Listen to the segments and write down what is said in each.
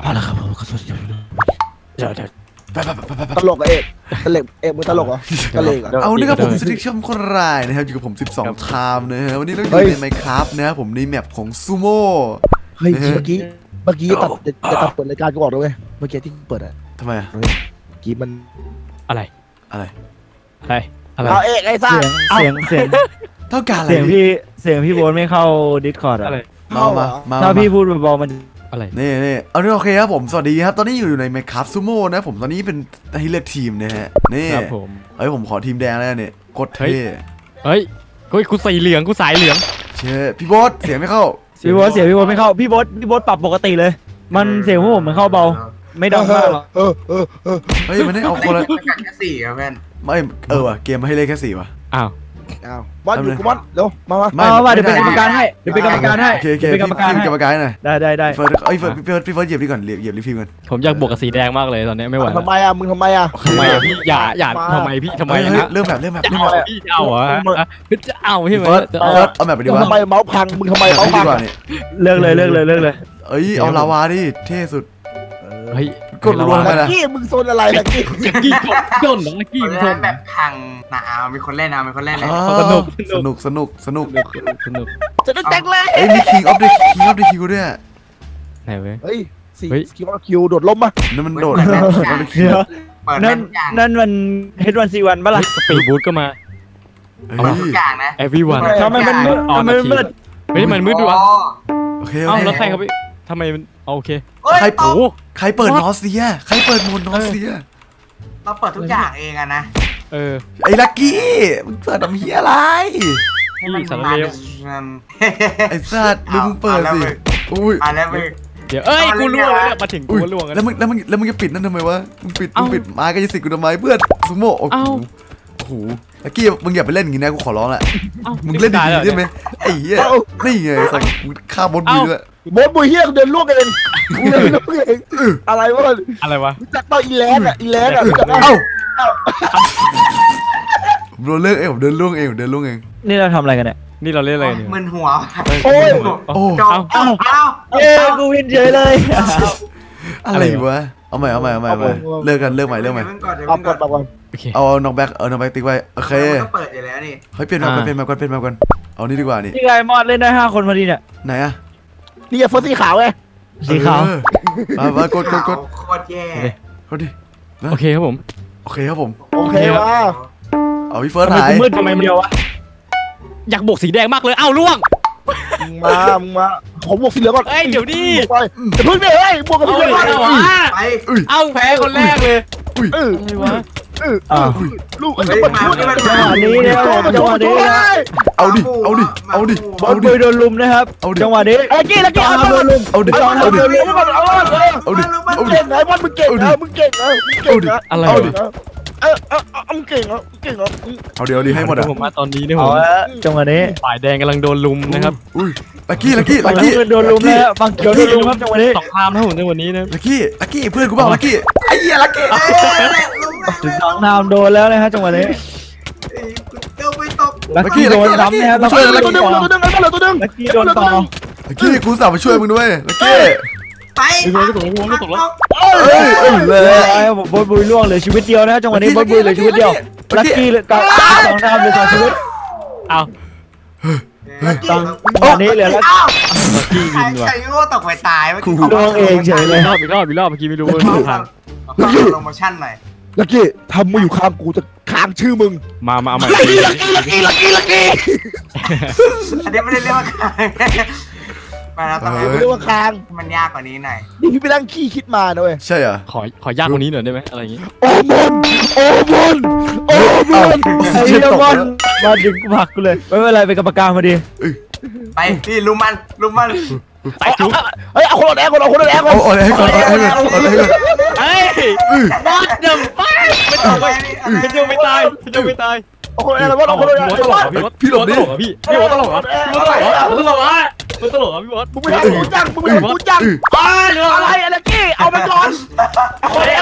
เอาละครับผมขอโทษเดี๋ยวตลกอะเอกตลกเอกมึงตลกเหรอตลกอ่ะเอานี่ครับผมสติ๊กเชื่อมคนร้ายนะครับอยู่กับผม12 ชามนะฮะวันนี้เราอยู่ใน Minecraft นะครับผมในแมปของซูโม่เฮ้ยเมื่อกี้ตัดจะเปิดรายการกูออกด้วยเมื่อกี้ที่เปิดอะทำไมอะเมื่อกี้มันอะไรเอาเอกไอ้ซ่าเสียงต้องการอะไรเสียงพี่โบนไม่เข้า Discord อะมาถ้าพี่พูดเบาๆมันนี่เอาโอเคครับผมสวัสดีครับตอนนี้อยู่ใน Minecraft Sumo นะผมตอนนี้เป็นให้เลือกทีมนะฮะนี่เอ้ยผมขอทีมแดงแล้วเนี่ยกดเท่เฮ้ยกูใส่เหลืองกูสายเหลืองเช่พี่บอสเสียงไม่เข้าพี่บอสไม่เข้าพี่บอสปรับปกติเลยมันเสียงพวกผมมันเข้าเบาไม่ดังมากหรอกเฮ้ยมันได้เอาคนละแค่สี่อะแม่นไม่ว่ะเกมให้เล่นแค่สี่ว่ะอ้าวบอสอยู่กูบอสเร็วมาเดี๋ยวเป็นกรรมการให้หน่อยได้เฟิร์สเยียบดีก่อนเยียบรีฟิวกันผมอยากบวกกับสีแดงมากเลยตอนนี้ไม่ไหวทำไมอ่ะมึงทำไมอ่ะพี่อย่าทำไมพี่ทำไมนะเริ่มแบบพี่จะเอาเหรอพี่จะเอาใช่ไหมเอาแบบไปดีวะทำไมเมาส์พังมึงทำไมเมาส์พังเลิกเลยเอ้ยเอาลาวาดิเท่สุดเฮ้ยกดรวมกันนะกี้มึงโซนอะไรนะกี้จนหรอกี้มึงโซนแบบพังนะมีคนเล่นสนุกจะได้แจ็คเลยเฮ้ยมีคิงออฟเดอะคิวด้วยไหนเว้ยเฮ้ยสี่คิงออฟคิวโดดล้มป่ะนั่นมันโดดนั่นมันเฮดวันซีวันบ้าล่ะสปีดบูทก็มาเอาทุกอย่างนะเอวีวันทำไมมันมืดไม่ได้มันมืดด้วยวะโอเคเอ้าแล้วใครเขาไปทำไมมันโอเคใครเปิดนอสเซียใครเปิดมูนนอสเซียเราเปิดทุกอย่างเองอะนะไอ้ลักกี้มึงเปิดทำเหี้ยอะไรสารเลวไอ้สัตว์มึงเปิดสิอุ้ยอะไรมึงเดี๋ยวเอ้ยกูล่วงแล้วเนี่ยมาถึงกูล่วงแล้วแล้วมึงจะปิดนั่นทำไมวะมึงปิดไม้กระยิบกูทำไมเพื่อนซูโม่โอ้โหลักกี้มึงอย่าไปเล่นอย่างนี้นะกูขอร้องแหละมึงเล่นดีๆได้ไหมไอ้เหี้ยนี่ไงสักฆ่าบอสบุยด้วยบอสบุยเหี้ยเดินล่วงกันเองอะไรวะจัดต่ออีแลนด์อ่ะผมเดินเรื่องเองผมเดินล่วงเองนี่เราทำอะไรกันเนี่ยนี่เราเล่นอะไรเนี่ยมึนหัวโอ้ยกูวินเฉยเลยอะไรวะเอาใหม่เลิกใหม่ปั๊บก่อนเอาน็อกแบ็คติ๊กไว้โอเคเปิดอยู่แล้วนี่เฮ้ยเปลี่ยนมาก่อนเอานี่ดีกว่านี่นี่ไงมอดเล่นได้5 คนพอดีเนี่ยไหนอะนี่ไงโฟสีขาวไงสีขาวมาโคตรแย่เขาดิโอเคครับผมเอาพี่เฟิร์สหายมืดทำไมมันเดียววะอยากบวกสีแดงมากเลยเอ้าล่วงมาขอบวกสีเหลืองก่อนเดี๋ยวดิจะพึ่งเนี่ยบวกกับพี่เฟิร์สไปเอาแพ้คนแรกเลยลูกจังหวะนี้เอาดิบอลโดนลุมนะครับจังหวะนี้ลักกี้เอาดิเก่งไอ้บอลมึงเก่งนะอะไรเอามึงเก่งเหรอเอาเดี๋ยวให้หมดอ่ะผมมาตอนนี้เนี่ยผมจังหวะนี้ฝ่ายแดงกำลังโดนลุมนะครับอุ้ยลักกี้โดนลุมแล้วฟังเขียวโดนลุมครับจังหวะนี้สองทามนะผมจังหวะนี้นะลักกี้เพื่อนกูบอกลักกี้ไอ้เหี้ยลักกี้2 ทามโดนแล้วนะฮะจังหวะนี้ลักกี้โดนล้ำนะฮะลักกี้โดนต่อลักกี้กูสาวมาช่วยมึงด้วยลักกี้ไปตกแล้วเลยบดบุยล่วงเลยชีวิตเดียวนะจังหวะนี้บดบุยเลยชีวิตเดียวลักกี้เลย2 ทามเลย2 ชีวิตเอาตอนนี้เหลือลักกี้ยิงว่ะตกไปตายเมื่อกี้โดนเองเฉยเลยรอบเมื่อกี้ไม่รู้ว่าทางโปรโมชั่นหน่อยลักกี้ทำมาอยู่ข้างกูจะค้างชื่อมึงมาเอาใหม่ลักกี้อันนี้ไม่ได้เรียกว่าค้างมาแล้วตอนนี้เรียกว่าค้างมันยากกว่านี้หน่อยนี่พี่ไปนั่งขี้คิดมานะเว้ยใช่เหรอขอยากกว่านี้หน่อยได้ไหมอะไรอย่างงี้โอ้บอลไอ้เจ้าบอลมาดึงผักกูเลยไม่เป็นไรไปกรรมการมาดีไปนี่ลุมมันไปจุ๊บเฮ้ยเอาคนอดแอร์เฮ้ยบอสเดิมไปไม่ตายเอาคนอดแอร์แล้วบอสพี่บอสตลกอ่ะพี่บอสมึงไม่ได้กูจังอะไรลักกี้เอาไปก่อน เร็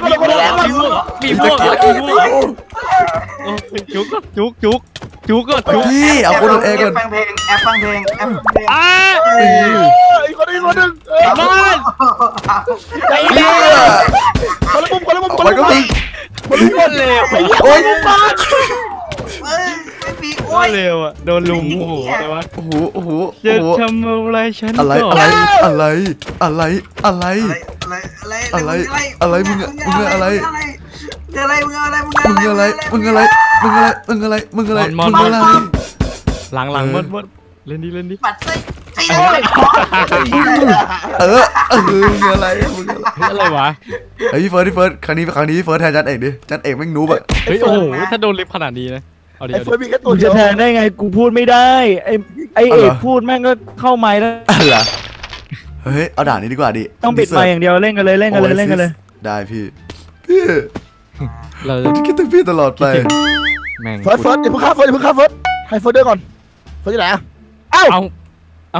วอ่ะโดนลุมโอ้โหอะไรวะโอ้โหโอ้โหจะทำอะไรฉันอะไรอะไรอะไรอะไรอะไรอะไรมึงอะไรมึงอะไรมึงอะไรมึงอะไรมึงอะไรมึงอะไรมึงอะไรหลังหลังมดเล่นดิเล่นดิปัดสิมึงอะไรมึงอะไรวะไอ้พี่เฟิร์สพี่เฟิร์สครั้งนี้พี่เฟิร์สแทนจันเอกดิจันเอกแม่งนูบอะเฮ้ยโอ้โหถ้าโดนลิฟขนาดนี้นะไอ้เฟิร์สมีแค่ตัวเดียวจะแทงได้ไงกูพูดไม่ได้ไอเอกพูดแม่งก็เข้าไม้แล้วเหรอเฮ้ยเอาด่านนี้ดีกว่าดิต้องปิดไม้อย่างเดียวเล่นกันเลยเล่นกันเลยเล่นกันเลยได้พี่เราคิดถึงพี่ตลอดไปเฟิร์สเดี๋ยวพึ่งข้าเฟิร์สเดี๋ยวพึ่งข้าเฟิร์สให้เฟิร์สด้วยก่อนเฟิร์สอยู่ไหนเอ้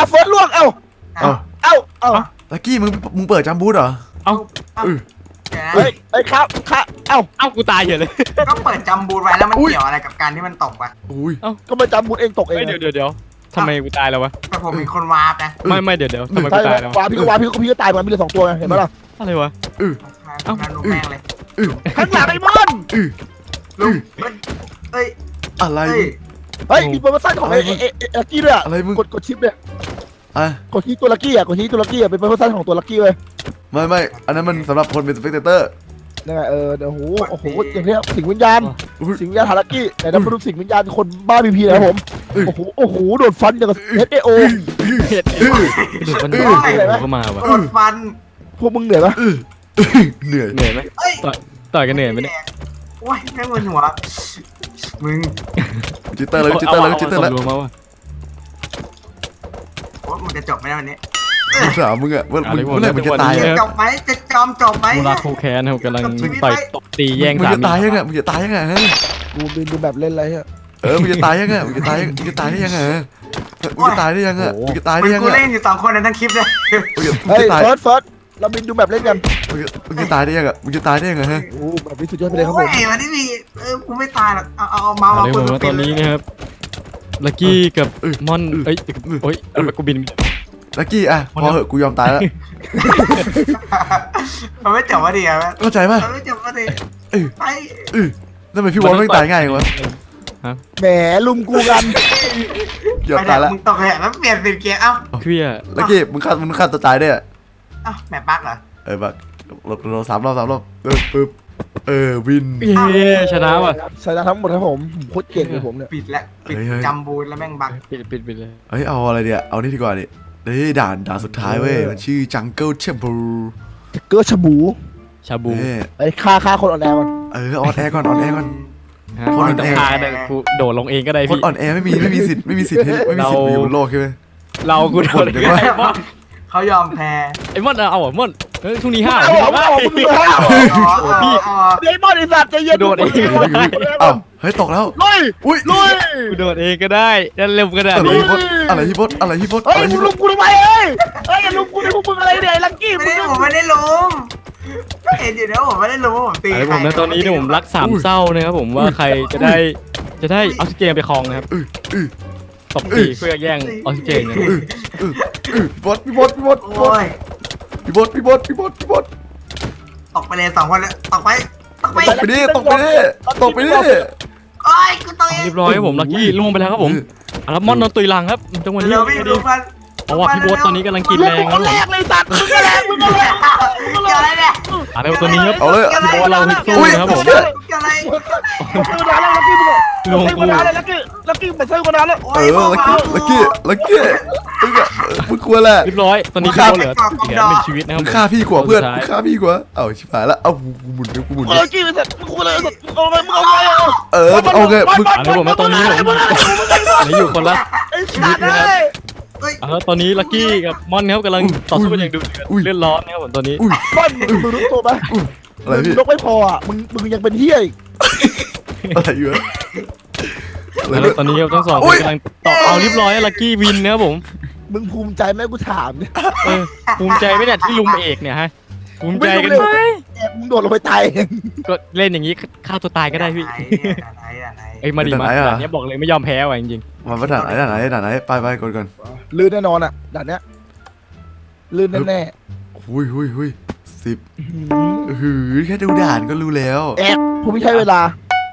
าเฟิร์สล่วงเอ้าลักกี้มึงเปิดจัมบูดเหรอเอ้าเฮ้ยครับเอ้ากูตายเฉยเลยก็เปิดจัมบูดไว้แล้วมันเกี่ยวอะไรกับการที่มันตกวะอุ้ยก็มาจัมบูดเองตกเองเดี๋ยวทำไมกูตายแล้ววะแต่ผมมีคนวาร์ปนะไม่เดี๋ยวทำไมกูตายแล้ววะพี่ก็ตายมันมีเหลือ2ตัวเห็นไหมล่ะอะไรวะเอ้าลูกแม่งเลยข้างหลังไอ้บอลลูกเฮ้ยอะไรเฮ้ยมีโปรโมชั่นของไอ้ลักกี้ด้วยอะไรมึงกดชิปเนี่ยกดที่ตัวลักกี้อ่ะเป็นโปรโมชั่นของตัวลักกี้เลยไม่อันนั้นมันสำหรับคนเป็นสเปกเตอร์นั่นไงเดี๋ยวโอ้โหอย่างนี้สิงวิญญาณฮารากิแต่นั่นเป็นรูปสิงวิญญาณคนบ้าบีพีนะผมโอ้โหโดนฟันอย่างกับSAOโดนฟันพวกมึงเหนื่อยปะเหนื่อยไหมต่อยกันเหนื่อยไหมเนี่ยว้ายแค่เงินหัวมึงจิตเตอร์แล้วมันจะจบไม่ได้วันนี้สาวมึงอะเมื่อไหร่มึงจะตายจะจบไหมมูราโคแคนเขากำลังต่อยตบตีแย่งสามีมึงจะตายยังไงฮะกูดูแบบเล่นอะไรฮะมึงจะตายยังไงมึงจะตายได้ยังไงกูเล่นอยู่2คนในทั้งคลิปเลยเฮ้ยเฟิร์สเราบินดูแบบเล่นกันมึงจะตายได้ยังไงฮะโอ้แบบนี้สุดยอดไปเลยครับผมวันนี้มีกูไม่ตายหรอกเอาเมาเอาปืนตอนนี้นะครับลักกี้กับมอนเอ้ยกูบินลักกี้อ่ะพอเหอะกูยอมตายแล้วมันไม่จบวะดิครับเข้าใจป่ะมันไม่จบวะดิไปแล้วทำไมพี่วอลไม่ตายง่ายวะแหมลุมกูกันยอมตายแล้วมึงตกแหละแล้วเปลี่ยนเป็นเกียร์เอ้าเครียดลักกี้มึงฆ่าตัวตายได้อ่ะแหมบักเหรอบักเรา3 รอบปึ๊บวินชนะว่ะชนะทั้งหมดครับผมโคตรเก่งเลยผมเนี่ยปิดจัมบูนแล้วแม่งบักปิดเลยเฮ้ยเอาอะไรเดี๋ยวเอานี่ดีกว่าดิเฮ้ยด่านสุดท้ายเว้ยมันชื่อจังเกิลชาบูชาบูไอ้ฆ่าคนอ่อนแอก่อนอ่อนแอก่อนคนอ่อนแอเนี่ยกูโดดลงเองก็ได้พี่คนอ่อนแอไม่มีสิทธิ์ไม่มีสิทธิ์อยู่บนโลกใช่ไหมเรากูโดดได้ไหมเขายอมแพ้ไอ้มดเอาอ่ะมดช่วงนี้ห้าพี่ไอ้มดไอ้สัตว์ใจเย็นโดดเองเอ้าเฮ้ยตกแล้วลุยโดดเองก็ได้นั่นเร็วก็ได้อะไรพี่บดเฮ้ยลุมกูทำไมเฮ้ยลุมกูนี่พวกมึงอะไรเนี่ยลักกี้ผมไม่ได้ลุมก็เห็นอยู่นะผมไม่ได้ลุมผมตีผมนะตอนนี้เนี่ยผมรักสามเศร้านะครับผมว่าใครจะได้ออกซิเจนไปครองนะครับตบตีเพื่อแย่งออกซิเจนนะพี่บดออกไปเลย2 คนแล้วตกไปดิโอ้ยกูตกเองเรียบร้อยครับผมลักกี้ล่วงไปแล้วครับผมแล้วมอนนอนตุยลังครับจังหวะนี้เอาว่ะพี่บดตอนนี้กำลังกินแรงครับผมมึงแรงอะไรตัวนี้ครับพี่บดเราสู้นะครับผมลงกูลักกี้ไปเซอร์คนนั้นแล้วลักกี้มึงกลัวแหละเรียบร้อยตอนนี้เขาเหลือไม่ชีวิตนะครับฆ่าพี่กลัวเพื่อนฆ่าพี่กลัวเอาชิบหายละเอากูหมุนลักกี้ไปเสร็จกูเลยเอาไงผมมาตอนนี้ผมอยู่คนละชีวิตนะครับตอนนี้ลักกี้กับมอนครับกำลังต่อสู้กันอย่างดุเดือดเลือดร้อนนะครับผมตอนนี้มอนมึงรู้ตัวไหมลบไม่พออ่ะมึงยังเป็นเหี้ยอีกอะไรเยอะแล้วตอนนี้ทั้ง2คนกำลังต่อเอาเรียบร้อยลักกี้วินนะครับผมมึงภูมิใจไหมกูถามเนี่ยภูมิใจไหมเนี่ยที่ลุมเอกเนี่ยฮะ ภูมิใจกันเลยมึงโดดลงไปตายก็เล่นอย่างนี้ฆ่าตัวตายก็ได้พี่ไอ้มาดิมาด่านนี้บอกเลยไม่ยอมแพ้ว่ะจริงๆมาด่านไหนด่านไหนด่านไหนไปไปก่อนลื่นแน่นอนอ่ะด่านเนี้ยลื่นแน่ๆหุยสิบหือแค่ดูด่านก็รู้แล้วแอบผมไม่ใช่เวลา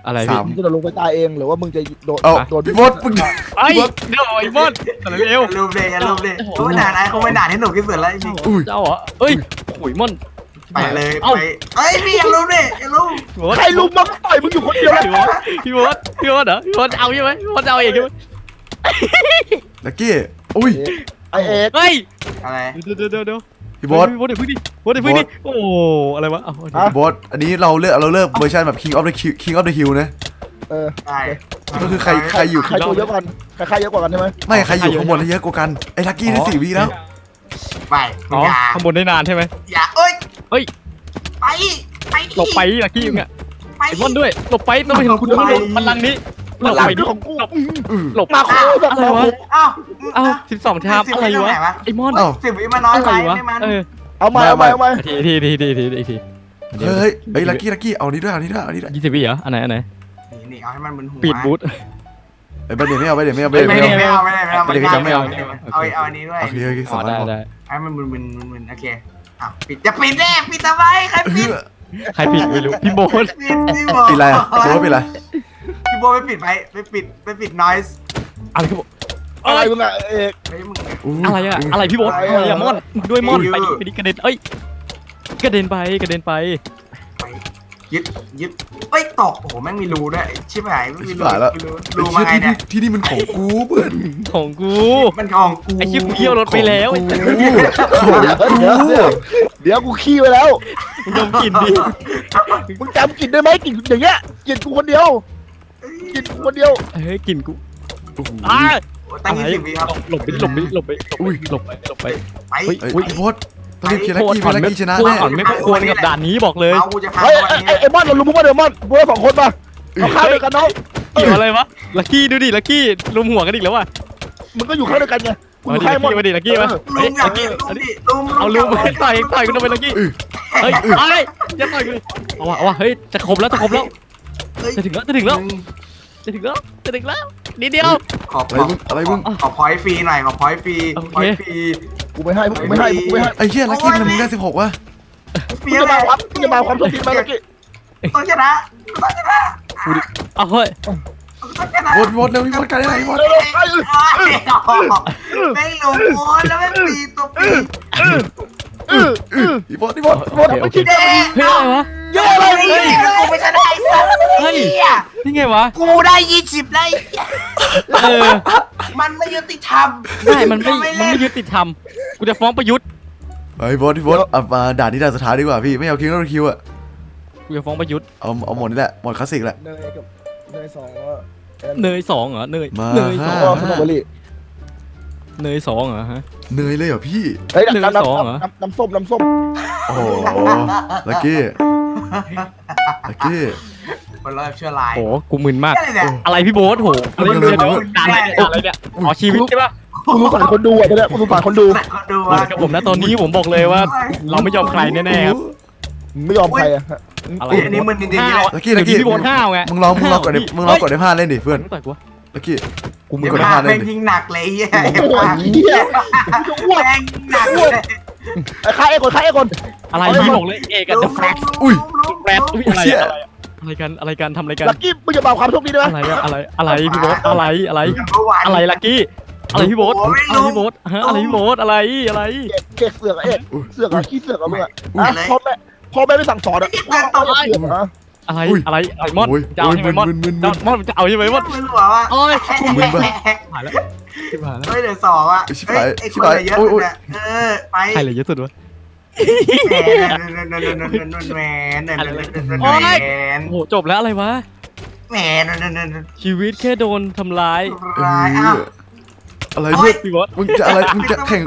อะไรพี่มึงจะโดดลงไปตายเองหรือว่ามึงจะโดดพี่มดมึงไอ้เดี๋ยวไอ้มดแต่ละเอวรูปเดเขาไม่ด่านะเขาไม่ด่าให้หนุ่มที่สุดแล้วเจ้าเหรอเอ้ยขุยมดไปเลยไอ้พี่ยังรู้เนี่ยยังรู้ใครรู้บ้างต่อยมึงอยู่คนเดียวพี่วอดเหรอพี่วอดเอาใช่ไหมพี่วอดเอาเองใช่ไหมลักกี้อุ้ยไอเอ็กเฮ้ยอะไรเดี๋ยวพี่บอสเดี๋ยวพึ่งดิโอ้อะไรวะพี่บอสอันนี้เราเลือกเวอร์ชันแบบ King of the Hill นะใช่ก็คือใครอยู่ใครตัวเยอะกว่ากันใช่ไหมไม่ใครอยู่ข้างบนเยอะกว่ากันไอ้ลักกี้ได้4วิแล้วไปข้างบนได้นานใช่ไหมอย่าเอ้ยไปหลบไปลักกี้ยังไงไอ้บอสด้วยหลบไปต้องไปของคุณพลังนี้หลบไปของกูหลบมาโคตรอะไรวะเอ้า12ชามอะไรวะไอ้มอน10 วิมาน้อยไปเอามาทีเฮ้ยลักกี้เอานี้ด้วย20 วิเหรออันไหนนี่เอาให้มันบนหัวปิดบูทไอ้ประเดี๋ยวไม่เอาเอาอันนี้ด้วยโอเคได้ให้มันมึนโอเคอ้าวปิดจะปิดแน่ปิดทำไมใครปิดไม่รู้พี่โบนปิดอะไรโบนปิดอะไรพี่โบไม่ปิดไปปิด noise อะไรพี่โบอะไรมึงอะเอกอะไรพี่โบอะไรมอนด้วยมอนไปดิกระเด็นเอ้ยกระเด็นไปยึดเอ้ยตกโอ้โหแม่งมีรูด้วยชิบหายไม่มีรูมาไงเนี่ยที่นี่มันของกูเพื่อนของกูไอชิบเที่ยวรถไปแล้วเดี๋ยวกูขี้ไปแล้วมึงจำกลิ่นดิมึงจำกลิ่นได้ไหมกลิ่นอย่างเงี้ยกลิ่นกูคนเดียวเฮ้ยกลิ่นกูตั้ง20 วิครับหลบไปอุ้ยโคตรต้องรีบเคลียร์ลักกี้เพราะลักกี้ชนะแน่ไม่ควรกับด่านนี้บอกเลยเฮ้ยไอ้มอนเราลุมพวกมันเดี๋ยวมอนพวกเรา2 คนมาเอาข้าวด้วยกันน้องเกี่ยวอะไรวะลักกี้ดูดิลักกี้ลุมหัวกันอีกแล้วว่ะมันก็อยู่ข้าวด้วยกันไงมาดิมาดิลักกี้มาเอาลุมต่อยกันไปลักกี้เฮ้ยอย่าต่อยกันเอาวะเฮ้ยจะครบแล้วจะถึงแล้วนิดเดียวขอพอยฟรีหน่อยขอพอยฟรีกูไม่ให้ไอ้เหี้ยลักกี้มันได้16วะพี่จะมาครับพี่จะมาความสดชื่นมาลักกี้ต้องชนะเอาเฮ้ยวนเร็ววนกันได้ไหมวนไม่หลงวนแล้วไม่ปีตัวปีวนไม่คิดได้เฮ้ยวะเยอะเลยกูไม่ชนะไอ้สัตว์นี่ไงวะกูได้20ได้มันไม่ยุติธรรมมันไม่ยุติธรรมกูจะฟ้องประยุทธ์ไอ้วนมาด่านนี้ด่านสุดท้ายดีกว่าพี่ไม่เอาคิงแล้วคิวอ่ะกูจะฟ้องประยุทธ์เอาหมดนี่แหละหมดคลาสสิกแหละเนย 2เหรอเนย 2เหรอฮะเนยเลยเหรอพี่เนย 2เหรอน้ำส้มโอ้โหลักกี้คนรอบเชื่อลายโอ้กูมึนมากอะไรพี่โบ๊ทโหอะไรเนี่ยขอชีวิตใช่ปะกูรู้ฝันคนดูอ่ะเนี่ยกูรู้ฝันคนดูกับผมนะตอนนี้ผมบอกเลยว่าเราไม่ยอมใครแน่ๆครับไม่ยอมใครอะอะไรนี่มันจริงๆลักกี้พี่บอล5ไงมึงลองก่อนได้ผ้าเล่นดิเพื่อนลักกี้กูมึงก่อนได้ผ้าเล่นดิยิงหนักเลยไอ้เหี้ยไอ้คนอะไรพี่บอกเลยเอกจะแฟลชแฟลชอะไรกันทำอะไรกันลักกี้มึงจะบอกความโชคดีด้วยอะไรพี่บอลอะไรลักกี้อะไรพี่โบ๊ทอะไรเสือกเมื่อพ่อแม่ไม่สั่งสอนอะอะไรมอดจะเอาใช่ไหมมอดจะเอาใช่ไหมมอดมึนหัวว่ะมึนบ้าผ่านแล้วไม่เดือดสองอ่ะชิบหายเยอะสุดไปใครเลยเยอะสุดวะแมนโหจบแล้วอะไรวะแมนชีวิตแค่โดนทำร้ายอะไรเพื่อนพี่บอสมึงจะแข่ง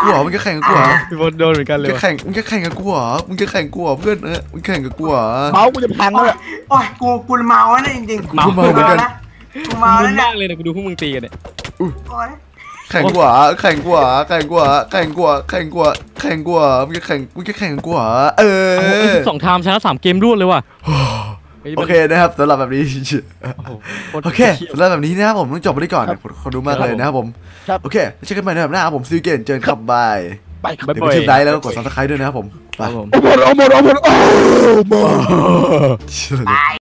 กูเหรอพี่บอสโดนเหมือนกันเลยมึงจะแข่งกับกูเหรอเพื่อนมึงแข่งกับกูเหรอเมากูจะพังแล้วโอ้ยกูเมาแล้วจริงๆเมาเหมือนกันกูเมาแล้วเนี่ยกูดูพวกมึงตีกันเนี่ย แข่งกว่า12 ไทม์ชนะ3 เกมรวดเลยว่ะโอเคนะครับสำหรับแบบนี้โอเคสำหรับแบบนี้นะครับผมต้องจบไปก่อนขอดูมากเลยนะครับผมโอเคเจอกันใหม่ในแบบหน้าผมซีเกนเจอครับบายเดี๋ยวไปชิมได้แล้วกด Subscribe ด้วยนะครับผมไป